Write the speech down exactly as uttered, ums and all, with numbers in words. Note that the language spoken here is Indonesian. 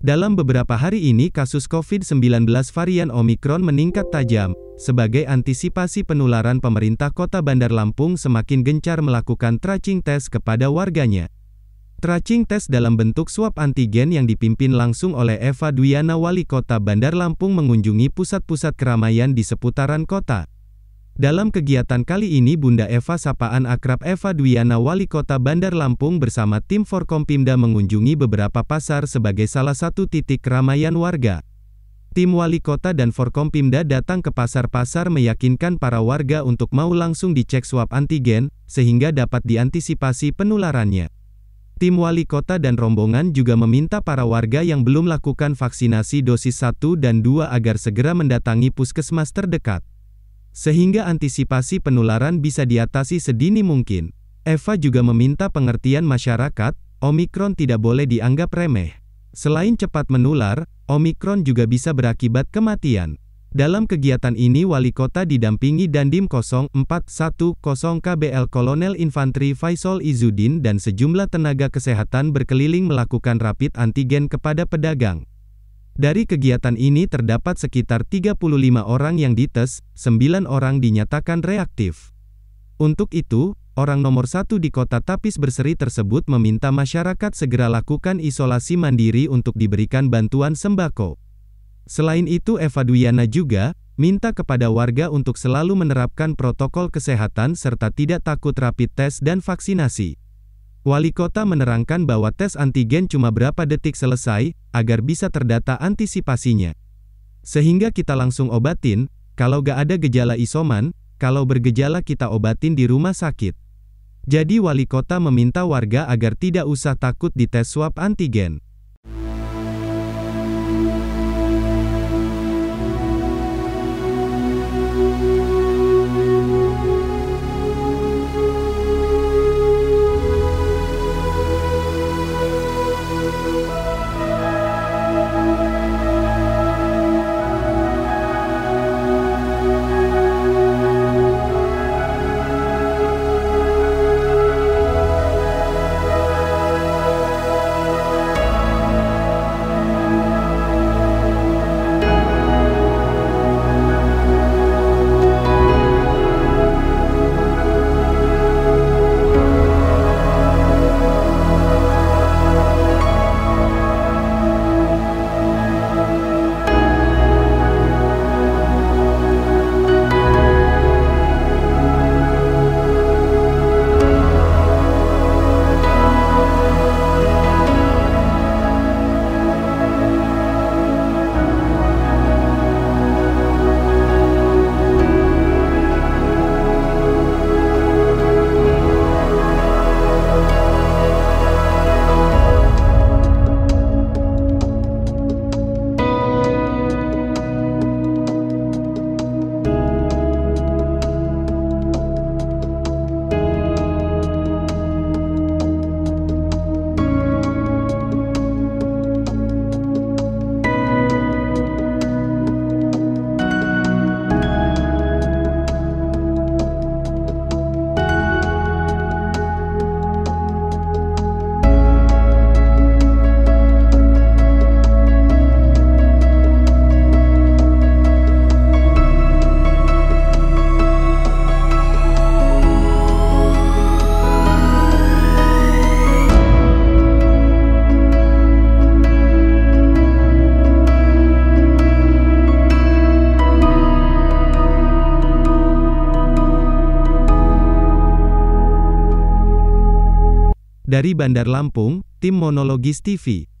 Dalam beberapa hari ini kasus COVID sembilan belas varian Omikron meningkat tajam. Sebagai antisipasi penularan, pemerintah kota Bandar Lampung semakin gencar melakukan tracing tes kepada warganya. Tracing tes dalam bentuk swab antigen yang dipimpin langsung oleh Eva Dwiana, wali kota Bandar Lampung, mengunjungi pusat-pusat keramaian di seputaran kota. Dalam kegiatan kali ini, Bunda Eva, sapaan akrab Eva Dwiana, wali kota Bandar Lampung, bersama tim Forkopimda mengunjungi beberapa pasar sebagai salah satu titik keramaian warga. Tim wali kota dan Forkopimda datang ke pasar-pasar meyakinkan para warga untuk mau langsung dicek swab antigen, sehingga dapat diantisipasi penularannya. Tim wali kota dan rombongan juga meminta para warga yang belum lakukan vaksinasi dosis satu dan dua agar segera mendatangi puskesmas terdekat, sehingga antisipasi penularan bisa diatasi sedini mungkin. Eva juga meminta pengertian masyarakat, Omikron tidak boleh dianggap remeh. Selain cepat menular, Omikron juga bisa berakibat kematian. Dalam kegiatan ini wali kota didampingi Dandim nol empat satu nol K B L Kolonel Infanteri Faisal Izzuddin dan sejumlah tenaga kesehatan berkeliling melakukan rapid antigen kepada pedagang. Dari kegiatan ini terdapat sekitar tiga puluh lima orang yang dites, sembilan orang dinyatakan reaktif. Untuk itu, orang nomor satu di kota Tapis Berseri tersebut meminta masyarakat segera lakukan isolasi mandiri untuk diberikan bantuan sembako. Selain itu, Eva Dwiana juga minta kepada warga untuk selalu menerapkan protokol kesehatan serta tidak takut rapid test dan vaksinasi. Wali kota menerangkan bahwa tes antigen cuma berapa detik selesai, agar bisa terdata antisipasinya. Sehingga kita langsung obatin, kalau gak ada gejala isoman, kalau bergejala kita obatin di rumah sakit. Jadi wali kota meminta warga agar tidak usah takut dites swab antigen. Dari Bandar Lampung, tim Monologis T V.